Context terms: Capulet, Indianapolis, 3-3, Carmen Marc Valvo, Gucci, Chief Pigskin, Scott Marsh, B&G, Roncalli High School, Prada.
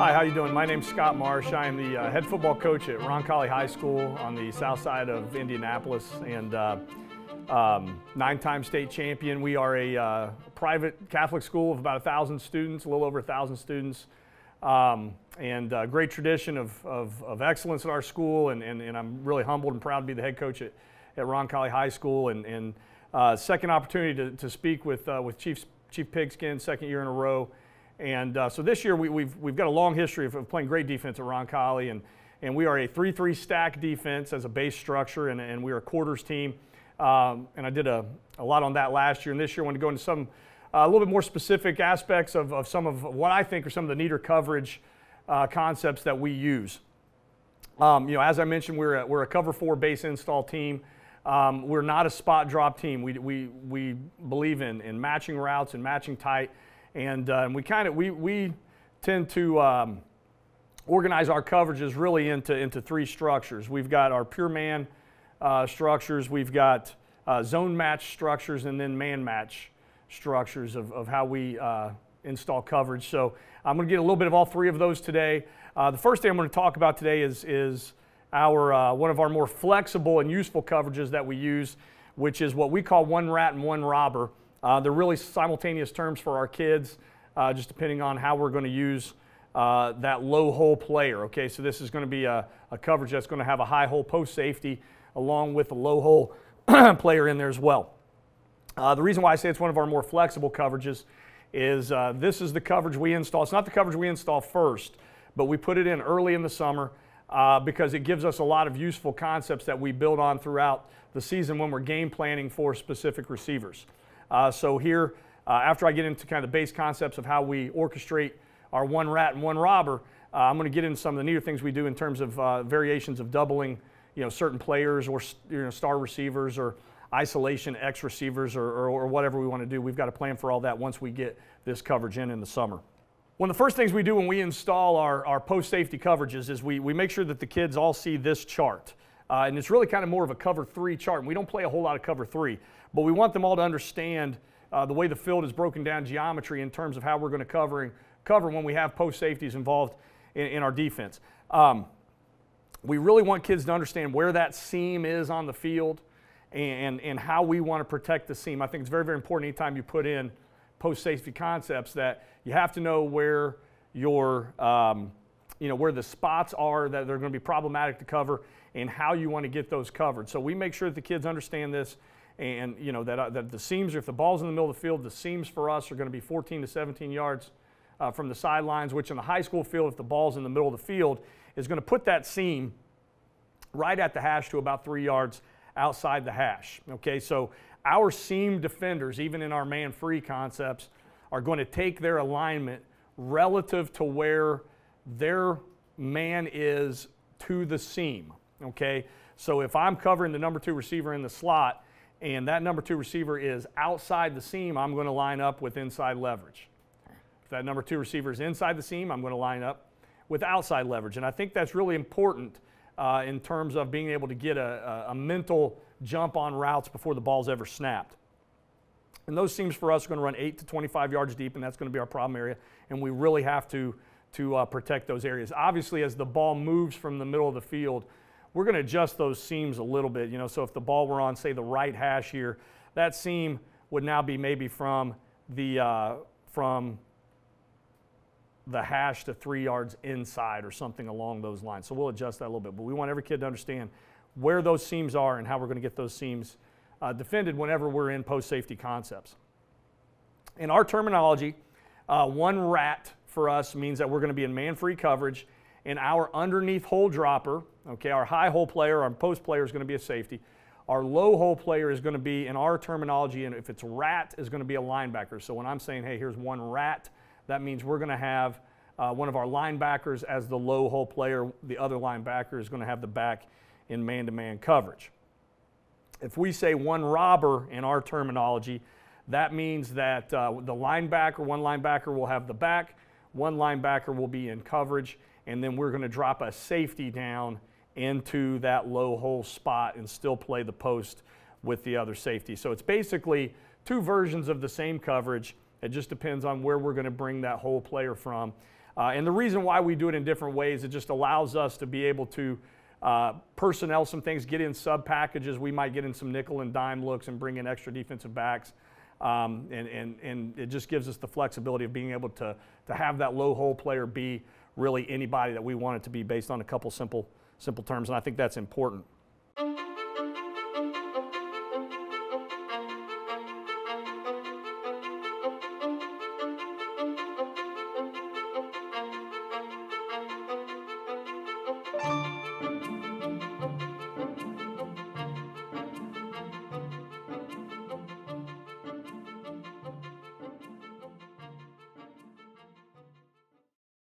Hi, how you doing? My name's Scott Marsh. I am the head football coach at Roncalli High School on the south side of Indianapolis, and nine-time state champion. We are a private Catholic school of about 1,000 students, a little over 1,000 students, and a great tradition of excellence at our school, and I'm really humbled and proud to be the head coach at Roncalli High School, and second opportunity to speak with Chief Pigskin, second year in a row. And so this year we've got a long history of playing great defense at Roncalli, and we are a 3-3 stack defense as a base structure, and we are a quarters team. And I did a lot on that last year, and this year I want to go into some a little bit more specific aspects of some of what I think are some of the neater coverage concepts that we use. You know, as I mentioned, we're a cover 4 base install team. We're not a spot drop team. We believe in matching routes and matching tight. And we tend to organize our coverages really into three structures. We've got our pure man structures, we've got zone match structures, and then man match structures of how we install coverage. So I'm going to get a little bit of all three of those today. The first thing I'm going to talk about today is our one of our more flexible and useful coverages that we use, which is what we call one rat and one robber. They're really simultaneous terms for our kids, just depending on how we're going to use that low hole player. Okay, so this is going to be a coverage that's going to have a high hole post safety along with a low hole player in there as well. The reason why I say it's one of our more flexible coverages is this is the coverage we install. It's not the coverage we install first, but we put it in early in the summer because it gives us a lot of useful concepts that we build on throughout the season when we're game planning for specific receivers. So here, after I get into kind of the base concepts of how we orchestrate our one rat and one robber, I'm going to get into some of the neater things we do in terms of variations of doubling, you know, certain players or star receivers or isolation X receivers or whatever we want to do. We've got a plan for all that once we get this coverage in the summer. One of the first things we do when we install our post safety coverages is we make sure that the kids all see this chart. And it's really kind of more of a cover 3 chart. And we don't play a whole lot of cover 3, but we want them all to understand the way the field is broken down geometry in terms of how we're going to cover when we have post safeties involved in our defense. We really want kids to understand where that seam is on the field and how we want to protect the seam. I think it's very, very important anytime you put in post safety concepts that you have to know where your you know, where the spots are that they're going to be problematic to cover and how you want to get those covered. So we make sure that the kids understand this, and you know that the seams, if the ball's in the middle of the field, the seams for us are going to be 14 to 17 yards from the sidelines, which in the high school field, if the ball's in the middle of the field, is going to put that seam right at the hash to about 3 yards outside the hash. Okay, so our seam defenders, even in our man-free concepts, are going to take their alignment relative to where their man is to the seam. Okay, so if I'm covering the number 2 receiver in the slot and that number 2 receiver is outside the seam, I'm going to line up with inside leverage. If that number 2 receiver is inside the seam, I'm going to line up with outside leverage. And I think that's really important in terms of being able to get a mental jump on routes before the ball's ever snapped. And those seams for us are going to run 8 to 25 yards deep, and that's going to be our problem area, and we really have to protect those areas. Obviously, as the ball moves from the middle of the field, we're going to adjust those seams a little bit, you know, so if the ball were on, say, the right hash here, that seam would now be maybe from the hash to 3 yards inside or something along those lines. So we'll adjust that a little bit, but we want every kid to understand where those seams are and how we're going to get those seams defended whenever we're in post safety concepts. In our terminology, one rat for us means that we're going to be in man-free coverage, and our underneath hole dropper, okay, our high hole player, our post player is going to be a safety. Our low hole player is going to be, in our terminology, and if it's rat, is going to be a linebacker. So when I'm saying, hey, here's one rat, that means we're going to have one of our linebackers as the low hole player. The other linebacker is going to have the back in man-to-man coverage. If we say one robber in our terminology, that means that one linebacker will have the back, one linebacker will be in coverage, and then we're going to drop a safety down into that low hole spot and still play the post with the other safety. So it's basically two versions of the same coverage. It just depends on where we're going to bring that hole player from. And the reason why we do it in different ways, it just allows us to be able to personnel some things, get in sub packages. We might get in some nickel and dime looks and bring in extra defensive backs. And it just gives us the flexibility of being able to have that low hole player be really anybody that we want it to be based on a couple simple terms, and I think that's important.